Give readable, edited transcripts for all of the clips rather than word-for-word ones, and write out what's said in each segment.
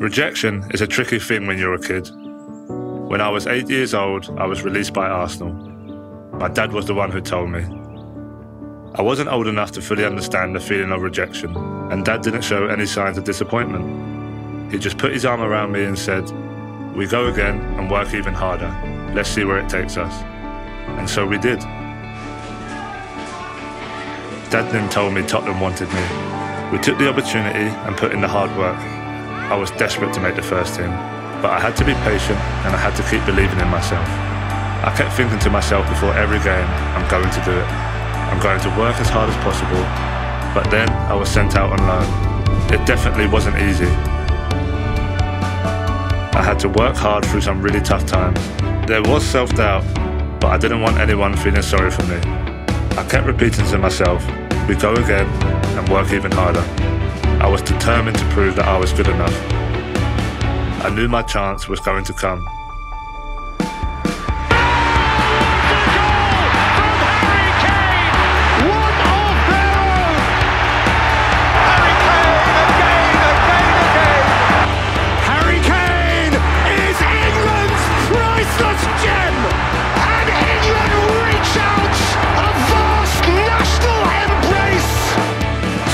Rejection is a tricky thing when you're a kid. When I was 8 years old, I was released by Arsenal. My dad was the one who told me. I wasn't old enough to fully understand the feeling of rejection, and Dad didn't show any signs of disappointment. He just put his arm around me and said, "We go again and work even harder. Let's see where it takes us." And so we did. Dad then told me Tottenham wanted me. We took the opportunity and put in the hard work. I was desperate to make the first team, but I had to be patient and I had to keep believing in myself. I kept thinking to myself before every game, I'm going to do it. I'm going to work as hard as possible. But then I was sent out on loan. It definitely wasn't easy. I had to work hard through some really tough times. There was self-doubt, but I didn't want anyone feeling sorry for me. I kept repeating to myself, "We go again and work even harder." I was determined to prove that I was good enough. I knew my chance was going to come.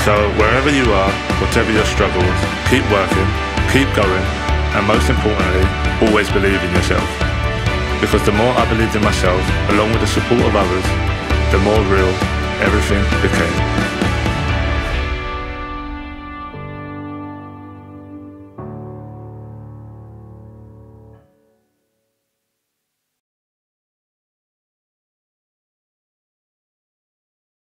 So wherever you are, whatever your struggles, keep working, keep going, and most importantly, always believe in yourself. Because the more I believed in myself, along with the support of others, the more real everything became.